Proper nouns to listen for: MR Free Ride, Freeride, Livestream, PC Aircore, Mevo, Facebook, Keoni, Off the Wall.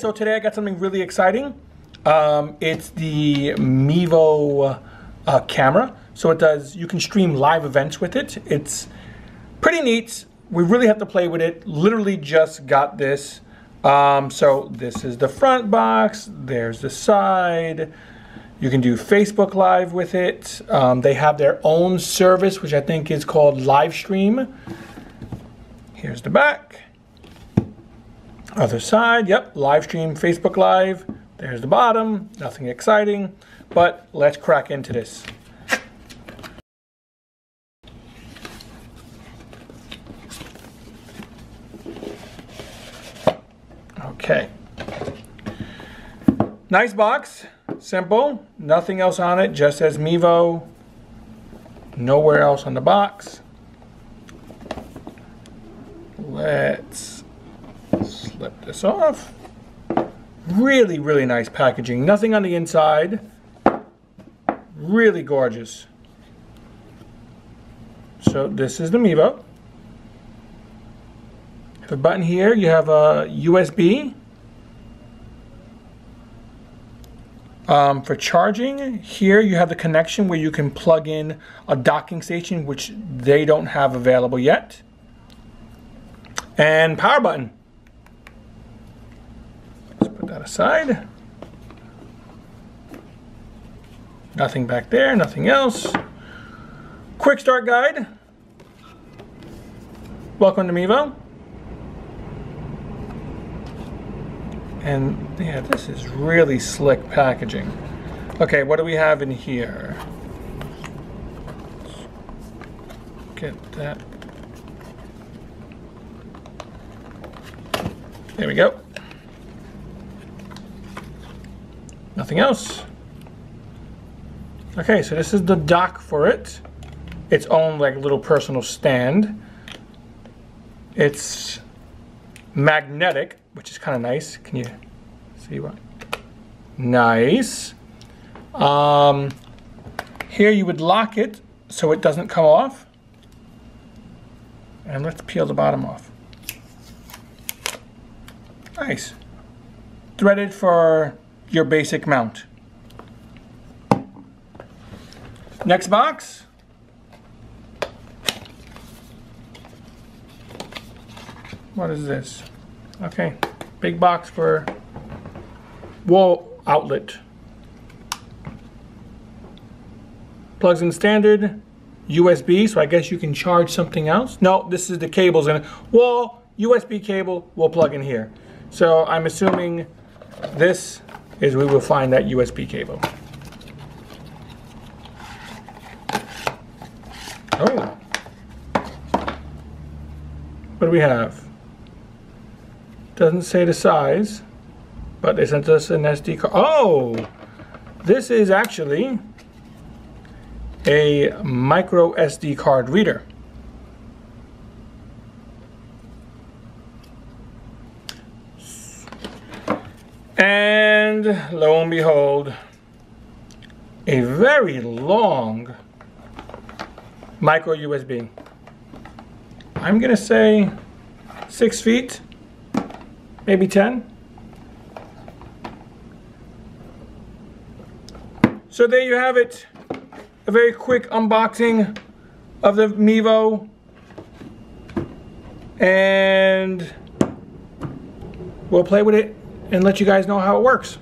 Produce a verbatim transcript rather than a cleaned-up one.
So today I got something really exciting. Um, it's the Mevo uh, camera. So it does, you can stream live events with it. It's pretty neat. We really have to play with it. Literally just got this. Um, so this is the front box. There's the side. You can do Facebook Live with it. Um, they have their own service, which I think is called Livestream. Here's the back. Other side, yep, live stream, Facebook Live. There's the bottom, nothing exciting, but let's crack into this. Okay. Nice box, simple, nothing else on it, just says Mevo, nowhere else on the box. Let's slip this off. Really, really nice packaging. Nothing on the inside. Really gorgeous. So this is the Mevo. Have a button here. You have a U S B um, for charging. Here you have the connection where you can plug in a docking station, which they don't have available yet. And power button. That aside, nothing back there, nothing else. Quick start guide. Welcome to Mevo. And yeah, this is really slick packaging. Okay, what do we have in here? Get that. There we go. Nothing else. Okay, so this is the dock for it. Its own like little personal stand. It's magnetic, which is kind of nice. Can you see what? Nice. Um, here you would lock it so it doesn't come off. And let's peel the bottom off. Nice. Threaded for your basic mount. Next box. What is this? Okay, big box for wall outlet. Plugs in standard, U S B, so I guess you can charge something else. No, this is the cables in it. Wall, U S B cable, we'll plug in here. So I'm assuming this is we will find that U S B cable. Oh. What do we have? Doesn't say the size, but they sent us an S D card. Oh! This is actually a micro S D card reader. And lo and behold, a very long micro U S B. I'm gonna say six feet, maybe ten. So there you have it. A very quick unboxing of the Mevo. And we'll play with it and let you guys know how it works.